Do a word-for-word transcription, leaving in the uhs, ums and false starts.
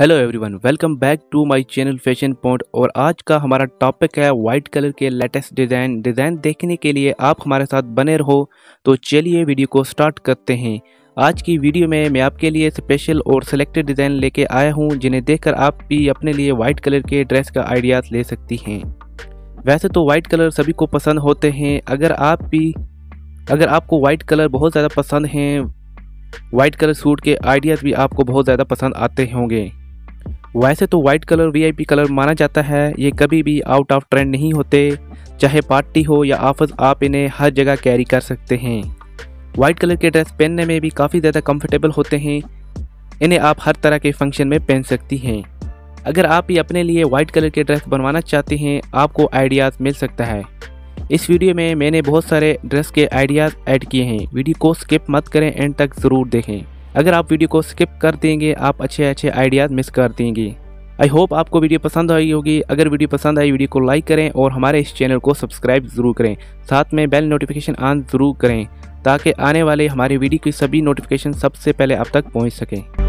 Hello everyone, welcome back to my channel fashion point. और आज का हमारा टॉपिक है वाइट कलर के लेटेस्ट डिज़ाइन। डिज़ाइन देखने के लिए आप हमारे साथ बने रहो। तो चलिए वीडियो को स्टार्ट करते हैं। आज की वीडियो में मैं आपके लिए स्पेशल और सिलेक्टेड डिज़ाइन लेके आया हूं, जिन्हें देखकर आप भी अपने लिए वाइट कलर के ड्रेस का आइडियाज़ ले सकती हैं। वैसे तो वाइट कलर सभी को पसंद होते हैं। अगर आप भी अगर आपको वाइट कलर बहुत ज़्यादा पसंद हैं, वाइट कलर सूट के आइडियाज़ भी आपको बहुत ज़्यादा पसंद आते होंगे। वैसे तो वाइट कलर वीआईपी कलर माना जाता है। ये कभी भी आउट ऑफ ट्रेंड नहीं होते। चाहे पार्टी हो या ऑफिस, आप इन्हें हर जगह कैरी कर सकते हैं। वाइट कलर के ड्रेस पहनने में भी काफ़ी ज़्यादा कंफर्टेबल होते हैं। इन्हें आप हर तरह के फंक्शन में पहन सकती हैं। अगर आप भी अपने लिए वाइट कलर के ड्रेस बनवाना चाहते हैं, आपको आइडियाज़ मिल सकता है। इस वीडियो में मैंने बहुत सारे ड्रेस के आइडियाज़ ऐड किए हैं। वीडियो को स्किप मत करें, एंड तक ज़रूर देखें। अगर आप वीडियो को स्किप कर देंगे, आप अच्छे अच्छे आइडियाज़ मिस कर देंगे। आई होप आपको वीडियो पसंद आई होगी। अगर वीडियो पसंद आई, वीडियो को लाइक करें और हमारे इस चैनल को सब्सक्राइब ज़रूर करें। साथ में बेल नोटिफिकेशन ऑन ज़रूर करें, ताकि आने वाले हमारे वीडियो की सभी नोटिफिकेशन सबसे पहले आप तक पहुंच सकें।